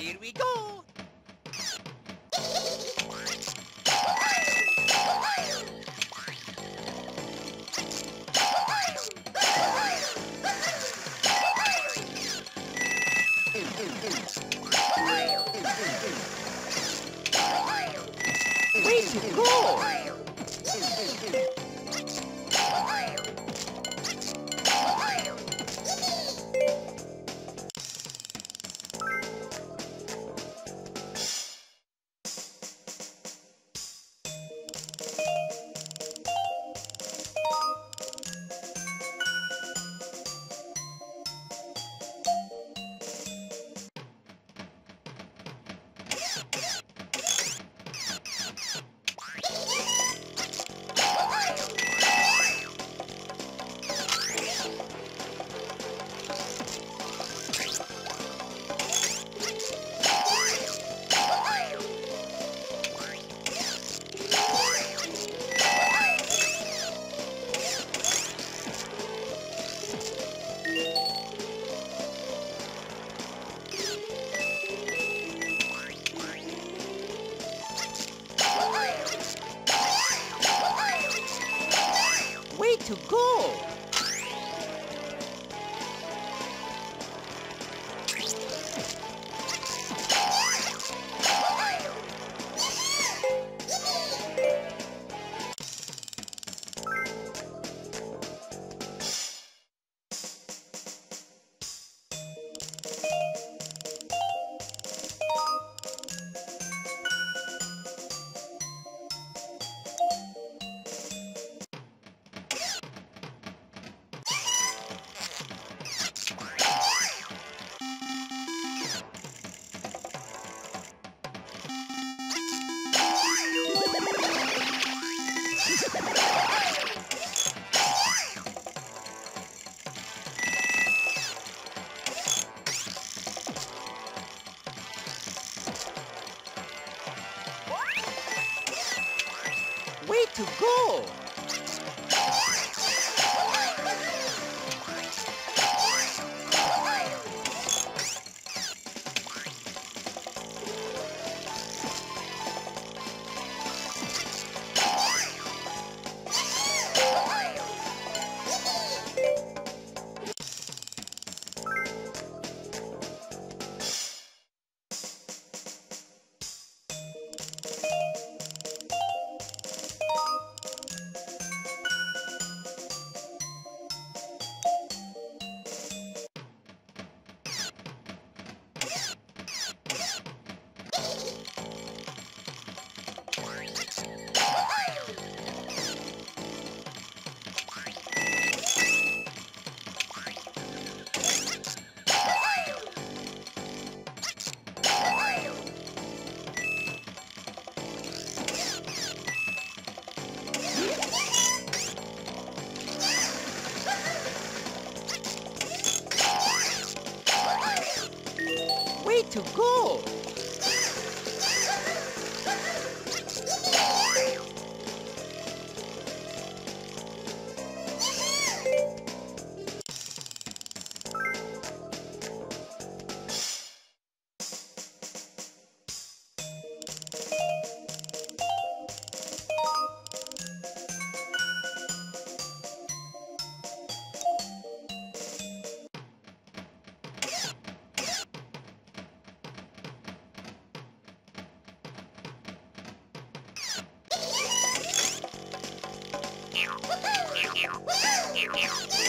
Here we go! Way to go! To go! Way to go! To go! Meow.